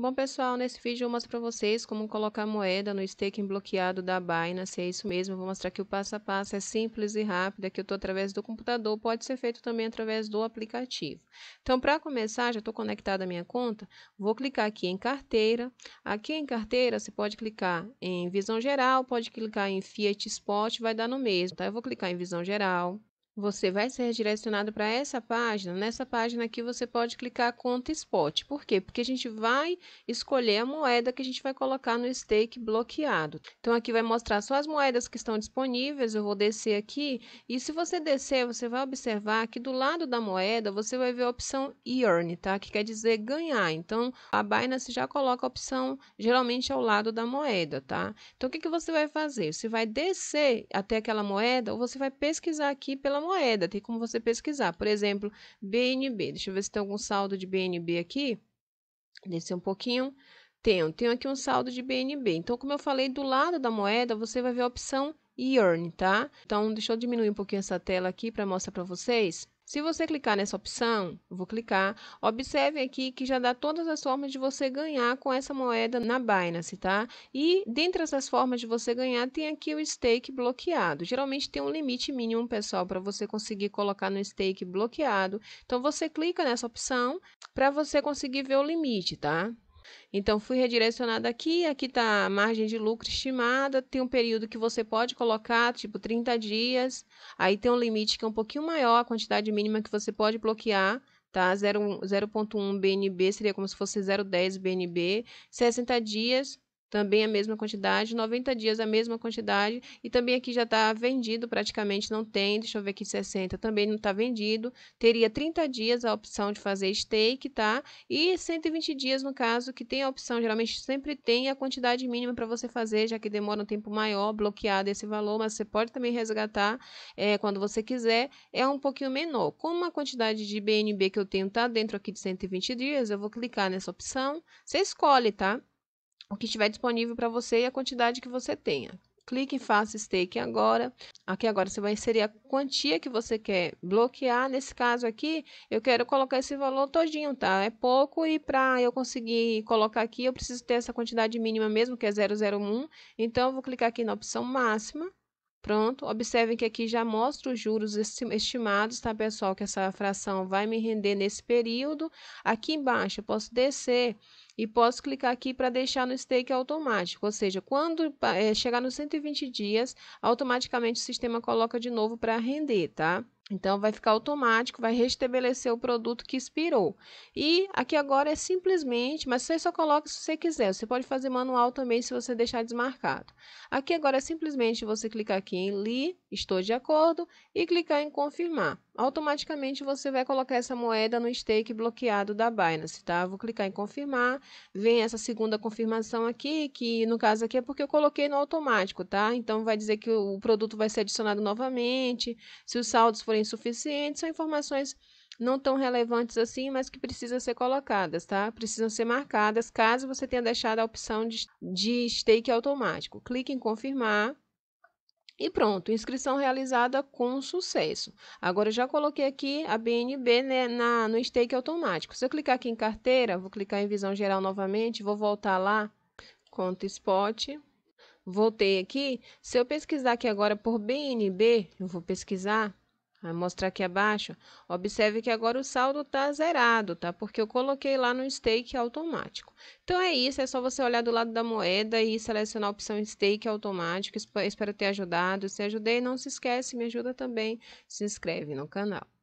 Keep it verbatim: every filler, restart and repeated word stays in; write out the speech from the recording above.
Bom, pessoal, nesse vídeo eu mostro para vocês como colocar moeda no staking bloqueado da Binance, é isso mesmo, eu vou mostrar que o passo a passo é simples e rápido, aqui eu estou através do computador, pode ser feito também através do aplicativo. Então, para começar, já estou conectada à minha conta, vou clicar aqui em carteira, aqui em carteira você pode clicar em visão geral, pode clicar em Fiat Spot, vai dar no mesmo, tá? Eu vou clicar em visão geral. Você vai ser redirecionado para essa página. Nessa página aqui você pode clicar conta spot. Por quê? Porque a gente vai escolher a moeda que a gente vai colocar no stake bloqueado. Então, aqui vai mostrar só as moedas que estão disponíveis. Eu vou descer aqui. E se você descer, você vai observar que do lado da moeda, você vai ver a opção Earn, tá? Que quer dizer ganhar. Então, a Binance já coloca a opção, geralmente, ao lado da moeda, tá? Então, o que, que você vai fazer? Você vai descer até aquela moeda ou você vai pesquisar aqui pela moeda. moeda, tem como você pesquisar, por exemplo, B N B, deixa eu ver se tem algum saldo de B N B aqui, descer um pouquinho, tenho, tenho aqui um saldo de B N B, então como eu falei, do lado da moeda você vai ver a opção Earn, tá? Então deixa eu diminuir um pouquinho essa tela aqui para mostrar para vocês. Se você clicar nessa opção, vou clicar, observe aqui que já dá todas as formas de você ganhar com essa moeda na Binance, tá? E dentre essas formas de você ganhar, tem aqui o stake bloqueado. Geralmente tem um limite mínimo, pessoal, para você conseguir colocar no stake bloqueado. Então, você clica nessa opção para você conseguir ver o limite, tá? Então, fui redirecionada aqui, aqui está a margem de lucro estimada, tem um período que você pode colocar, tipo trinta dias, aí tem um limite que é um pouquinho maior, a quantidade mínima que você pode bloquear, tá? zero vírgula um B N B seria como se fosse zero vírgula dez B N B, sessenta dias... também a mesma quantidade, noventa dias a mesma quantidade, e também aqui já está vendido, praticamente não tem, deixa eu ver aqui, sessenta também não está vendido, teria trinta dias a opção de fazer stake, tá? E cento e vinte dias no caso, que tem a opção, geralmente sempre tem a quantidade mínima para você fazer, já que demora um tempo maior, bloqueado esse valor, mas você pode também resgatar é, quando você quiser, é um pouquinho menor. Como a quantidade de B N B que eu tenho está dentro aqui de cento e vinte dias, eu vou clicar nessa opção, você escolhe, tá? O que estiver disponível para você e a quantidade que você tenha. Clique em Faça Stake agora. Aqui agora você vai inserir a quantia que você quer bloquear. Nesse caso aqui, eu quero colocar esse valor todinho, tá? É pouco e para eu conseguir colocar aqui, eu preciso ter essa quantidade mínima mesmo, que é zero vírgula zero um. Então, eu vou clicar aqui na opção máxima. Pronto, observem que aqui já mostra os juros estimados, tá, pessoal? Que essa fração vai me render nesse período. Aqui embaixo eu posso descer e posso clicar aqui para deixar no stake automático. Ou seja, quando é, chegar nos cento e vinte dias, automaticamente o sistema coloca de novo para render, tá? Então, vai ficar automático, vai restabelecer o produto que expirou. E aqui agora é simplesmente, mas você só coloca se você quiser. Você pode fazer manual também se você deixar desmarcado. Aqui agora é simplesmente você clicar aqui em li, estou de acordo, e clicar em confirmar. Automaticamente você vai colocar essa moeda no stake bloqueado da Binance, tá? Vou clicar em confirmar, vem essa segunda confirmação aqui, que no caso aqui é porque eu coloquei no automático, tá? Então, vai dizer que o produto vai ser adicionado novamente, se os saldos forem insuficientes, são informações não tão relevantes assim, mas que precisam ser colocadas, tá? Precisam ser marcadas, caso você tenha deixado a opção de, de stake automático. Clique em confirmar. E pronto, inscrição realizada com sucesso. Agora, eu já coloquei aqui a B N B, né, na, no stake automático. Se eu clicar aqui em carteira, vou clicar em visão geral novamente, vou voltar lá, conta spot, voltei aqui. Se eu pesquisar aqui agora por B N B, eu vou pesquisar, vou mostrar aqui abaixo, observe que agora o saldo está zerado, tá? Porque eu coloquei lá no stake automático. Então, é isso, é só você olhar do lado da moeda e selecionar a opção stake automático. Espero ter ajudado. Se ajudei, não se esquece, me ajuda também, se inscreve no canal.